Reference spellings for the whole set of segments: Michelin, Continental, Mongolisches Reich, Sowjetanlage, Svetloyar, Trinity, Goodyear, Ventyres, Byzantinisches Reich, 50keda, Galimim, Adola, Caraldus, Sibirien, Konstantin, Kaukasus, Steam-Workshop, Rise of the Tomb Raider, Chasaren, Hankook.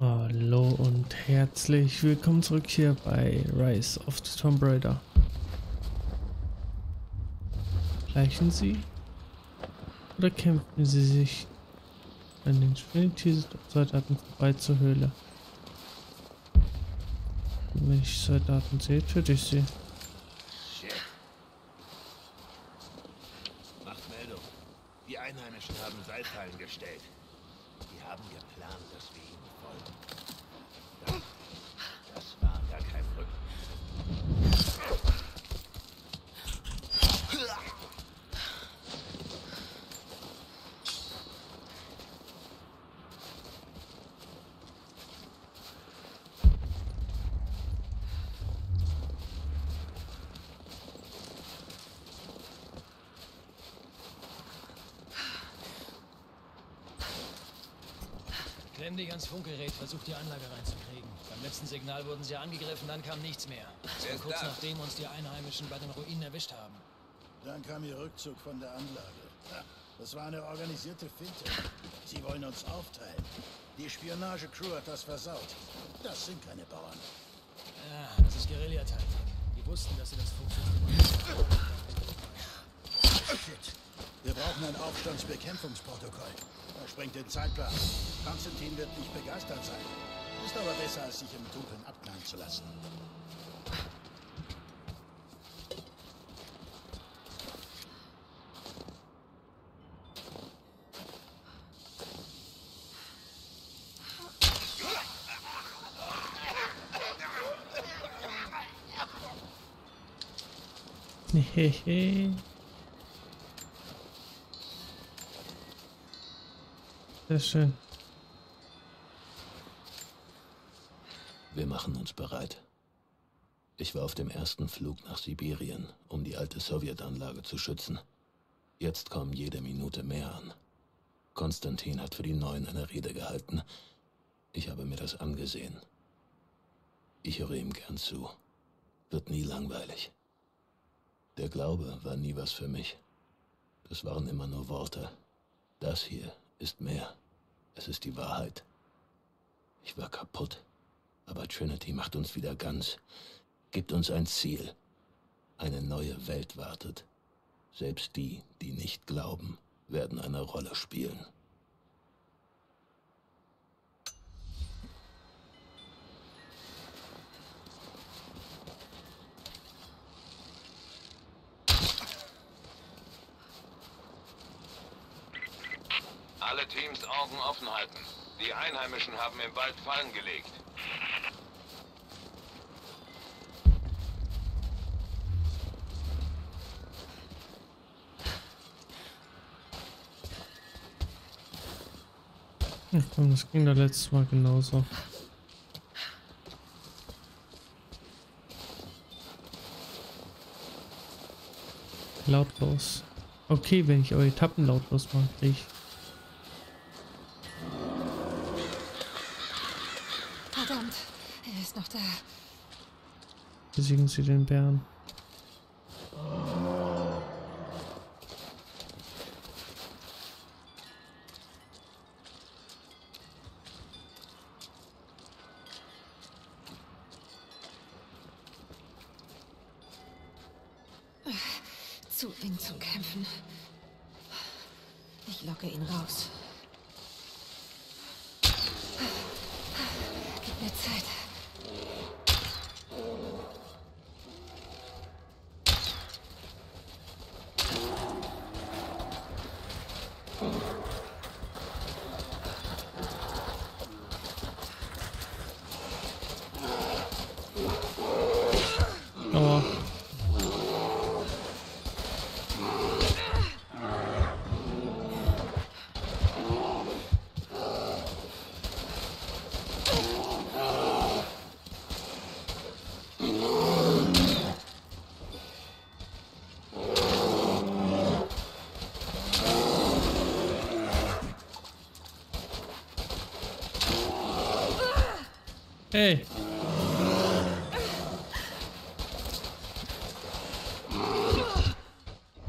Hallo und herzlich willkommen zurück hier bei Rise of the Tomb Raider. Gleichen sie? Oder kämpfen sie sich an den Trinity-Soldaten vorbei zur Höhle? Und wenn ich Soldaten sehe, töte ich sie. Shit. Macht Meldung. Die Einheimischen haben Seilteilen gestellt. Die haben geplant, dass wir ihnen folgen. Das war gar kein Rücken. Klemm dich ans Funkgerät, versucht die Anlage reinzukriegen. Beim letzten Signal wurden sie angegriffen, dann kam nichts mehr. Das war kurz nachdem uns die Einheimischen bei den Ruinen erwischt haben. Dann kam ihr Rückzug von der Anlage. Das war eine organisierte Finte. Sie wollen uns aufteilen. Die Spionage-Crew hat das versaut. Das sind keine Bauern. Ja, das ist Guerillataktik. Die wussten, dass sie das funktioniert. Shit. Wir brauchen ein Aufstandsbekämpfungsprotokoll. Er sprengt den Zeitplan. Konstantin wird nicht begeistert sein. Ist aber besser, als sich im Dunkeln abknallen zu lassen. Hehehe. Sehr schön. Wir machen uns bereit. Ich war auf dem ersten Flug nach Sibirien, um die alte Sowjetanlage zu schützen. Jetzt kommen jede Minute mehr an. Konstantin hat für die Neuen eine Rede gehalten. Ich habe mir das angesehen. Ich höre ihm gern zu. Wird nie langweilig. Der Glaube war nie was für mich. Das waren immer nur Worte. Das hier ist mehr. Es ist die Wahrheit. Ich war kaputt, aber Trinity macht uns wieder ganz, gibt uns ein Ziel. Eine neue Welt wartet. Selbst die, die nicht glauben, werden eine Rolle spielen. Alle Teams Augen offen halten. Die Einheimischen haben im Wald Fallen gelegt. Ach komm, das ging da letztes Mal genauso. Lautlos. Okay, wenn ich eure Etappen lautlos mache, krieg ich. Besiegen Sie den Bären. Zu eng zu kämpfen. Ich locke ihn raus. Gib mir Zeit. Hey.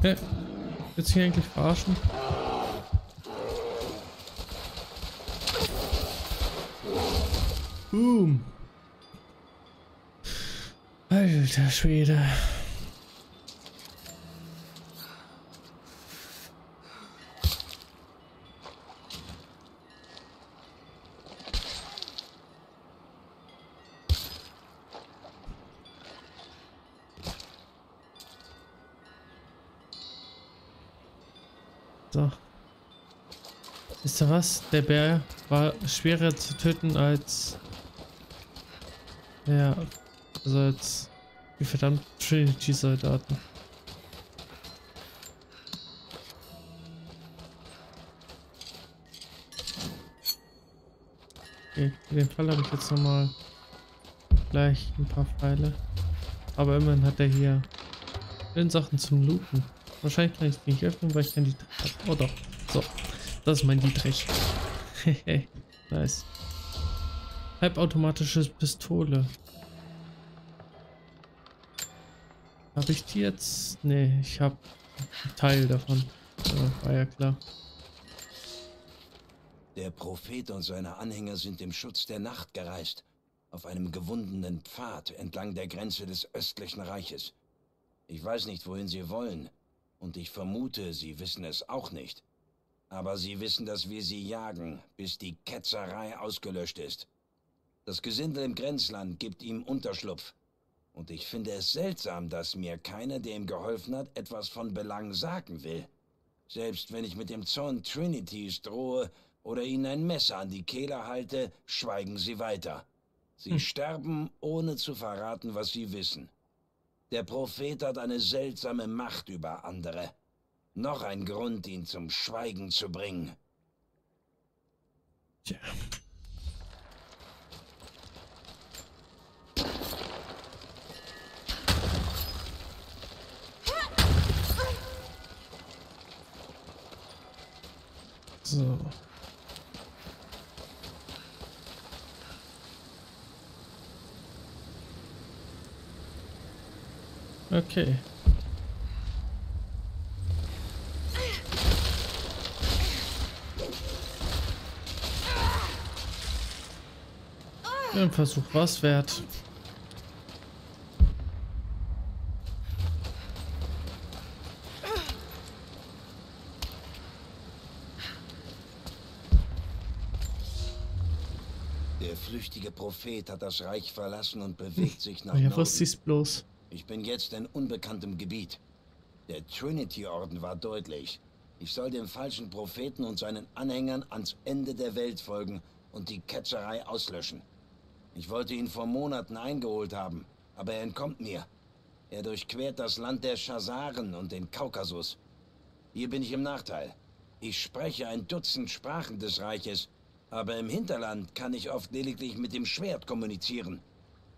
Hä? Willst du mich eigentlich verarschen? Boom. Alter Schwede. So. Wisst ihr was? Der Bär war schwerer zu töten als... Ja, also als die verdammten Trinity-Soldaten. Okay, für den Fall habe ich jetzt nochmal gleich ein paar Pfeile. Aber immerhin hat er hier schöne Sachen zum Looten. Wahrscheinlich kann ich es nicht öffnen, weil ich dann die... Oh doch, so. Das ist mein Dietrich. Hehe, nice. Halbautomatische Pistole. Habe ich die jetzt? Ne, ich habe einen Teil davon. War ja klar. Der Prophet und seine Anhänger sind im Schutz der Nacht gereist. Auf einem gewundenen Pfad entlang der Grenze des östlichen Reiches. Ich weiß nicht, wohin sie wollen. Und ich vermute, sie wissen es auch nicht. Aber sie wissen, dass wir sie jagen, bis die Ketzerei ausgelöscht ist. Das Gesindel im Grenzland gibt ihm Unterschlupf. Und ich finde es seltsam, dass mir keiner, der ihm geholfen hat, etwas von Belang sagen will. Selbst wenn ich mit dem Zorn Trinitys drohe oder ihnen ein Messer an die Kehle halte, schweigen sie weiter. Sie sterben, ohne zu verraten, was sie wissen. Der Prophet hat eine seltsame Macht über andere. Noch ein Grund, ihn zum Schweigen zu bringen. Tja. So. Okay. Ein Versuch war's wert. Der flüchtige Prophet hat das Reich verlassen und bewegt sich nach Norden. Was ist bloß? Ich bin jetzt in unbekanntem Gebiet. Der Trinity-Orden war deutlich. Ich soll dem falschen Propheten und seinen Anhängern ans Ende der Welt folgen und die Ketzerei auslöschen. Ich wollte ihn vor Monaten eingeholt haben, aber er entkommt mir. Er durchquert das Land der Chasaren und den Kaukasus. Hier bin ich im Nachteil. Ich spreche ein Dutzend Sprachen des Reiches, aber im Hinterland kann ich oft lediglich mit dem Schwert kommunizieren.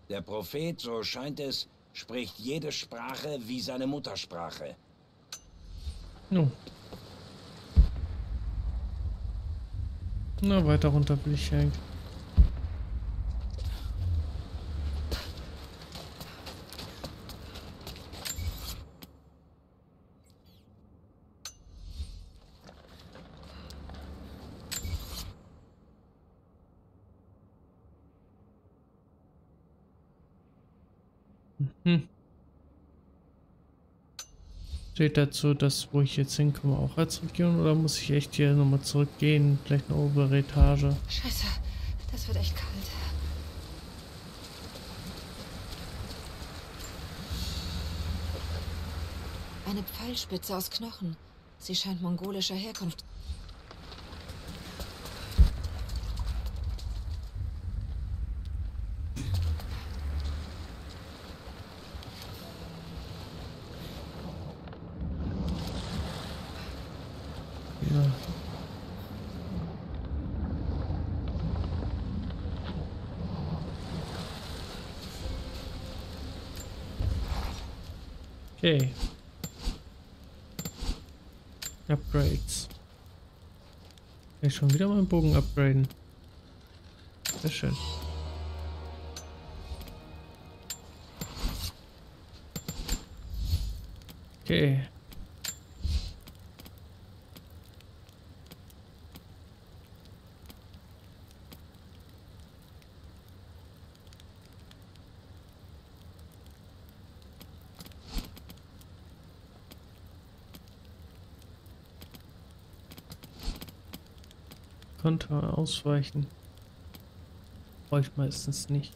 Der Prophet, so scheint es, spricht jede Sprache wie seine Muttersprache. No. Na, weiter runter will ich hängen. Steht dazu, dass wo ich jetzt hinkomme, auch als Region, oder muss ich echt hier nochmal zurückgehen? Vielleicht eine obere Etage. Scheiße, das wird echt kalt. Eine Pfeilspitze aus Knochen. Sie scheint mongolischer Herkunft. Okay. Upgrades. Kann ich schon wieder meinen Bogen upgraden. Sehr schön. Okay. Konter ausweichen. Brauche ich meistens nicht.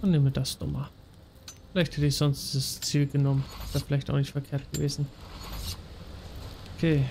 Dann nehmen wir das nochmal. Vielleicht hätte ich sonst das Ziel genommen. Das wäre vielleicht auch nicht verkehrt gewesen. Okay. Okay.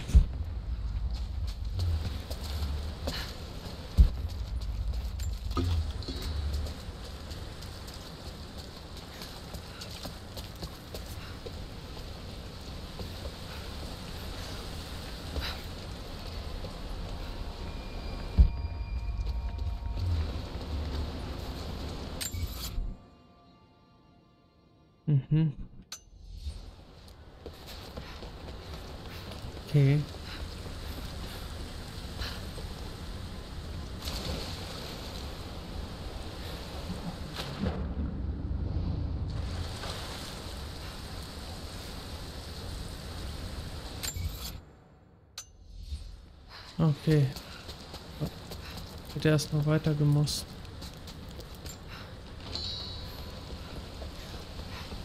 Okay. Wird erst noch weiter gemusst.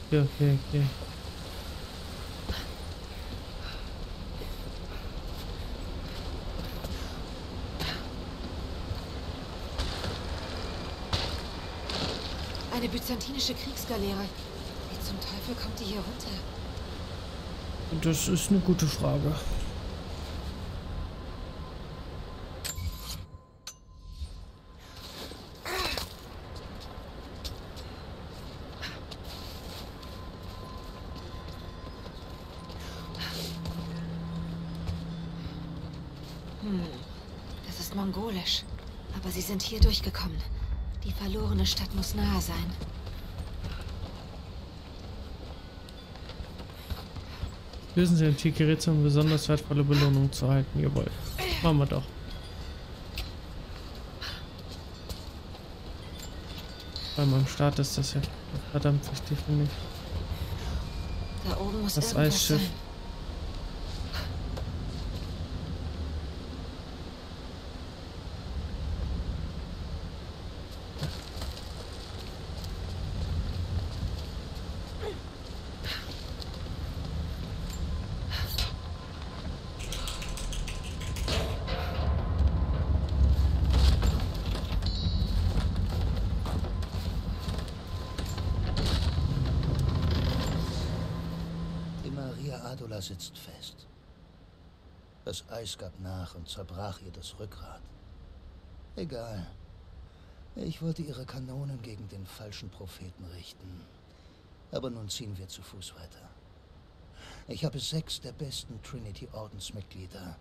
Okay. Eine byzantinische Kriegsgaleere. Wie zum Teufel kommt die hier runter? Das ist eine gute Frage. Das ist mongolisch. Aber sie sind hier durchgekommen. Die verlorene Stadt muss nahe sein. Lösen Sie ein Tiergerät, um besonders wertvolle Belohnung zu erhalten. Jawohl. Machen wir doch. Bei meinem Start ist das ja verdammt wichtig für mich. Da oben muss das Eisschiff sein. Adola sitzt fest. Das Eis gab nach und zerbrach ihr das Rückgrat. Egal. Ich wollte ihre Kanonen gegen den falschen Propheten richten. Aber nun ziehen wir zu Fuß weiter. Ich habe 6 der besten Trinity-Ordensmitglieder.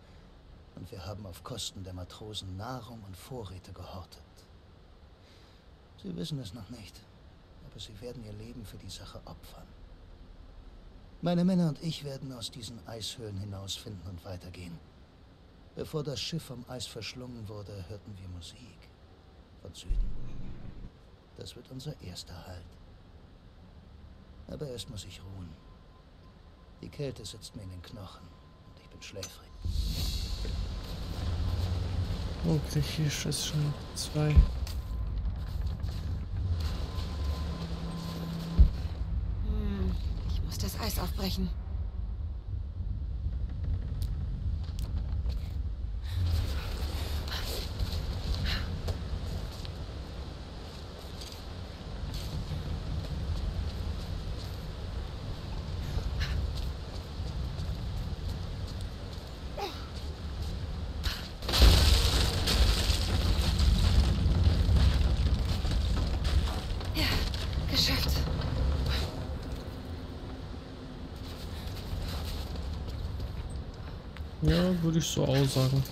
Und wir haben auf Kosten der Matrosen Nahrung und Vorräte gehortet. Sie wissen es noch nicht, aber sie werden ihr Leben für die Sache opfern. Meine Männer und ich werden aus diesen Eishöhlen hinausfinden und weitergehen. Bevor das Schiff vom Eis verschlungen wurde, hörten wir Musik von Süden. Das wird unser erster Halt. Aber erst muss ich ruhen. Die Kälte sitzt mir in den Knochen und ich bin schläfrig. Oh, griechisch ist schon 2. Das Eis aufbrechen. Ja, geschafft. Ja, würde ich so aussagen.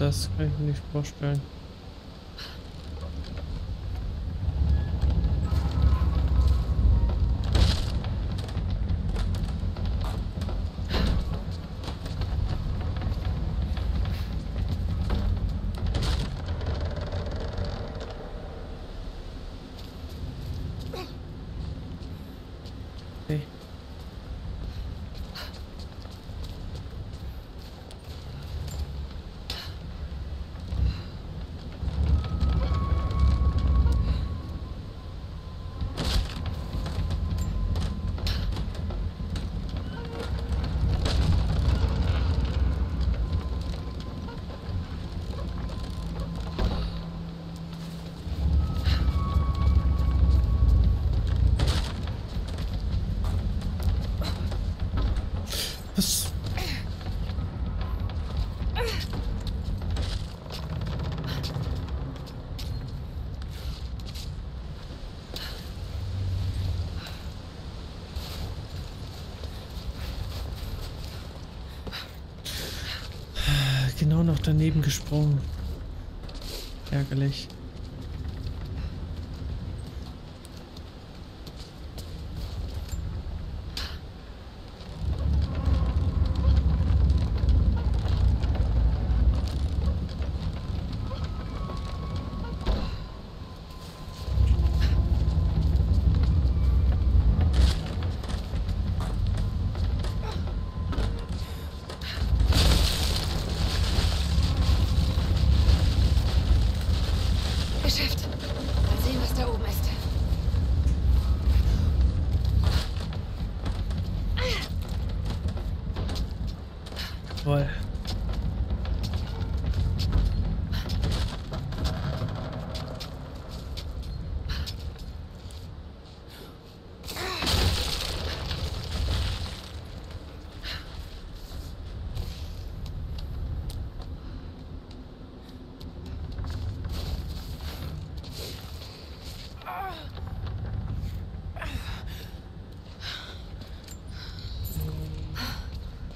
Das kann ich mir nicht vorstellen. Okay. Genau noch daneben gesprungen. Ärgerlich.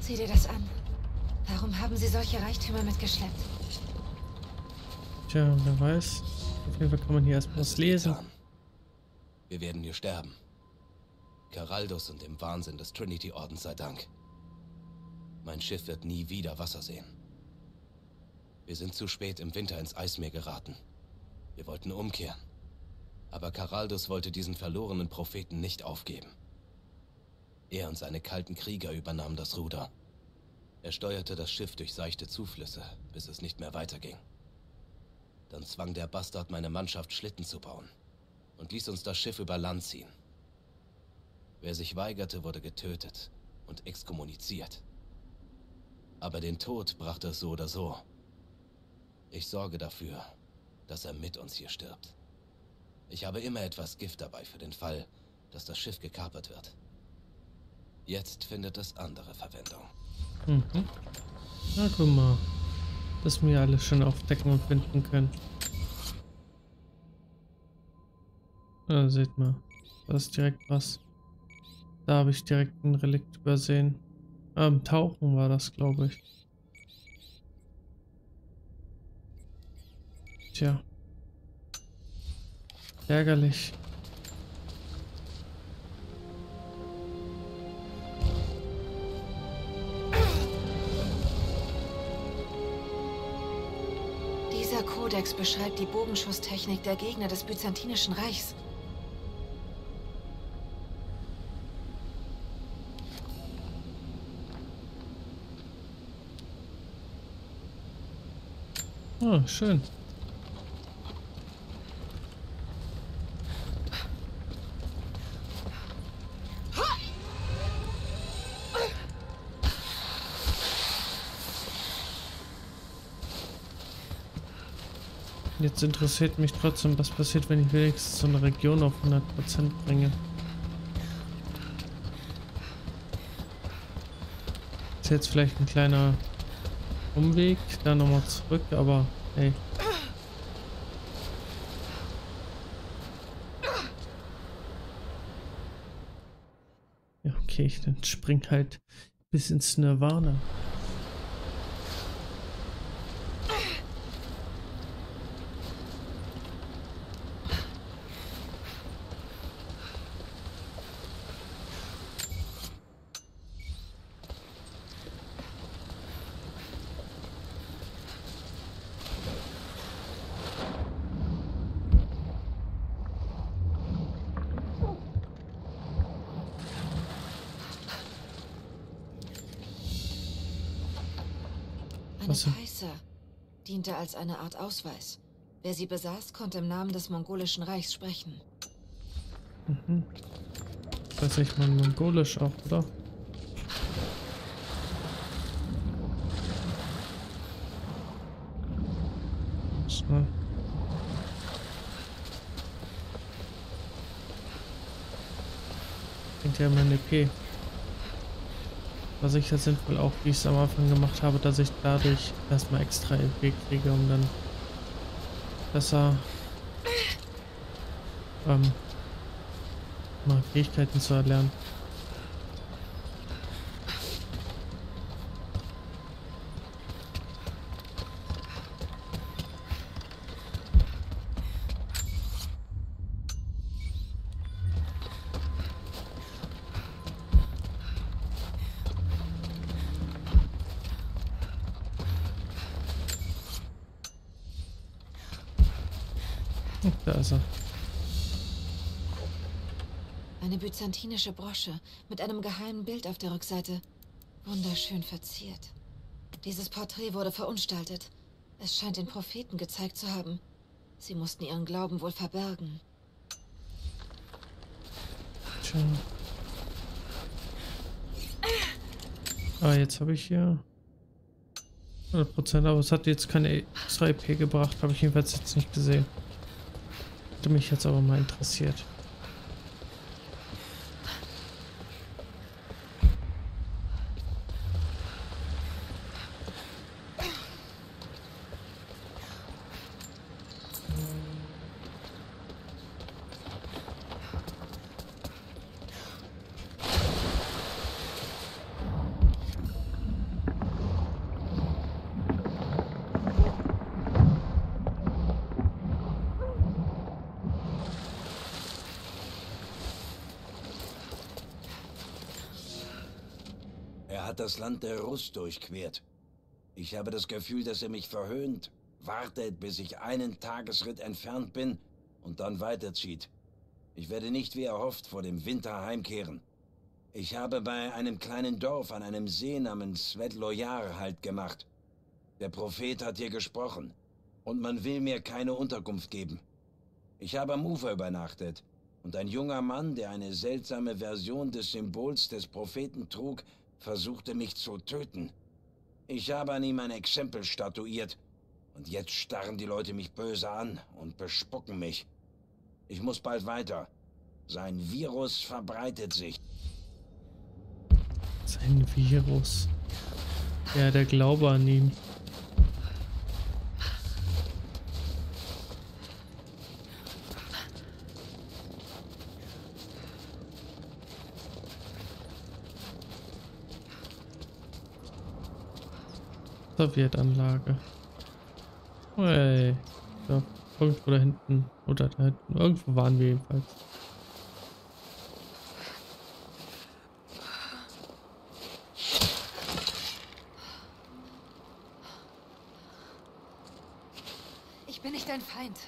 Sieh dir das an. Warum haben sie solche Reichtümer mitgeschleppt? Tja, wer weiß. Auf jeden Fall kann man hier erstmal was lesen. Wir werden hier sterben. Caraldus und dem Wahnsinn des Trinity-Ordens sei Dank. Mein Schiff wird nie wieder Wasser sehen. Wir sind zu spät im Winter ins Eismeer geraten. Wir wollten umkehren. Aber Caraldus wollte diesen verlorenen Propheten nicht aufgeben. Er und seine kalten Krieger übernahmen das Ruder. Er steuerte das Schiff durch seichte Zuflüsse, bis es nicht mehr weiterging. Dann zwang der Bastard meine Mannschaft, Schlitten zu bauen und ließ uns das Schiff über Land ziehen. Wer sich weigerte, wurde getötet und exkommuniziert. Aber den Tod brachte es so oder so. Ich sorge dafür, dass er mit uns hier stirbt. Ich habe immer etwas Gift dabei für den Fall, dass das Schiff gekapert wird. Jetzt findet es andere Verwendung. Mhm. Na guck mal, dass wir alles schon aufdecken und finden können. Da seht mal, da ist direkt was. Da habe ich direkt ein Relikt übersehen. Tauchen war das, glaube ich. Tja. Ärgerlich. Der Kodex beschreibt die Bogenschusstechnik der Gegner des Byzantinischen Reichs. Ah, schön. Jetzt interessiert mich trotzdem, was passiert, wenn ich wenigstens so eine Region auf 100% bringe. Ist jetzt vielleicht ein kleiner Umweg, da nochmal zurück, aber hey. Ja, okay, dann spring halt bis ins Nirvana. Achso. Kaiser diente als eine Art Ausweis. Wer sie besaß, konnte im Namen des Mongolischen Reichs sprechen. Mhm. Das heißt man mongolisch auch, oder? Schnell. Hinterher meine P. Was ich jetzt sinnvoll auch, wie ich es am Anfang gemacht habe, dass ich dadurch erstmal extra EP kriege, um dann besser mal Fähigkeiten zu erlernen. Da ist er. Eine byzantinische Brosche mit einem geheimen Bild auf der Rückseite. Wunderschön verziert. Dieses Porträt wurde verunstaltet. Es scheint den Propheten gezeigt zu haben. Sie mussten ihren Glauben wohl verbergen. Schön. Ah, jetzt habe ich hier 100%, aber es hat jetzt keine extra EP gebracht. Habe ich jedenfalls jetzt nicht gesehen. Mich jetzt aber mal interessiert. Das Land der Russ durchquert. Ich habe das Gefühl, dass er mich verhöhnt, wartet, bis ich einen Tagesritt entfernt bin und dann weiterzieht. Ich werde nicht wie erhofft vor dem Winter heimkehren. Ich habe bei einem kleinen Dorf an einem See namens Svetloyar Halt gemacht. Der Prophet hat hier gesprochen und man will mir keine Unterkunft geben. Ich habe am Ufer übernachtet und ein junger Mann, der eine seltsame Version des Symbols des Propheten trug, versuchte mich zu töten. Ich habe an ihm ein Exempel statuiert und jetzt starren die Leute mich böse an und bespucken mich. Ich muss bald weiter. Sein Virus verbreitet sich. Sein Virus. Ja, der Glaube an ihn. Sowjetanlage. Hey. So, irgendwo da hinten. Oder da hinten. Irgendwo waren wir jedenfalls. Ich bin nicht dein Feind.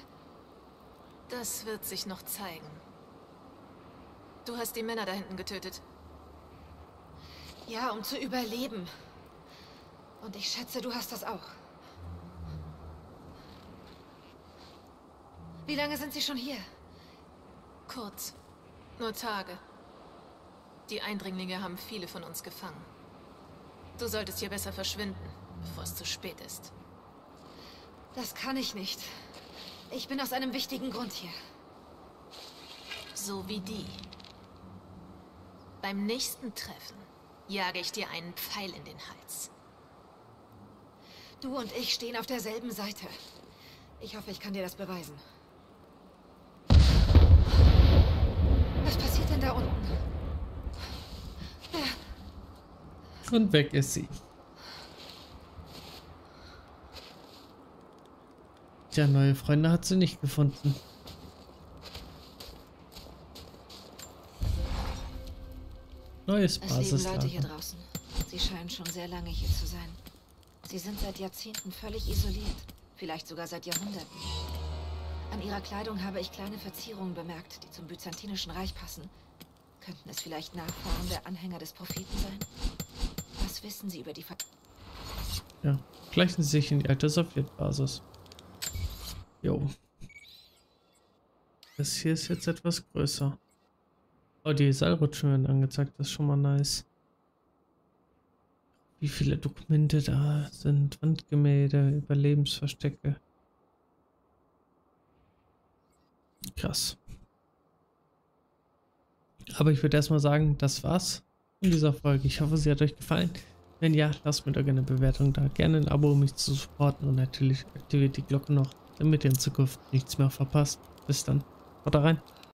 Das wird sich noch zeigen. Du hast die Männer da hinten getötet. Ja, um zu überleben. Und ich schätze, du hast das auch. Wie lange sind Sie schon hier? Kurz. Nur Tage. Die Eindringlinge haben viele von uns gefangen. Du solltest hier besser verschwinden, bevor es zu spät ist. Das kann ich nicht. Ich bin aus einem wichtigen Grund hier. So wie die. Beim nächsten Treffen jage ich dir einen Pfeil in den Hals. Du und ich stehen auf derselben Seite. Ich hoffe, ich kann dir das beweisen. Was passiert denn da unten? Und weg ist sie. Tja, neue Freunde hat sie nicht gefunden. Neues Basislager. Es leben Leute hier draußen. Sie scheinen schon sehr lange hier zu sein. Sie sind seit Jahrzehnten völlig isoliert, vielleicht sogar seit Jahrhunderten. An ihrer Kleidung habe ich kleine Verzierungen bemerkt, die zum Byzantinischen Reich passen. Könnten es vielleicht Nachfahren der Anhänger des Propheten sein? Was wissen Sie über die Ver... Ja, Schleichen sie sich in die alte Sowjetbasis. Jo. Das hier ist jetzt etwas größer. Oh, die Seilrutschen werden angezeigt, das ist schon mal nice. Wie viele Dokumente da sind, Wandgemälde, Überlebensverstecke. Krass. Aber ich würde erstmal sagen, das war's in dieser Folge. Ich hoffe, sie hat euch gefallen. Wenn ja, lasst mir doch gerne eine Bewertung da, gerne ein Abo, um mich zu supporten, und natürlich aktiviert die Glocke noch, damit ihr in Zukunft nichts mehr verpasst. Bis dann, haut rein.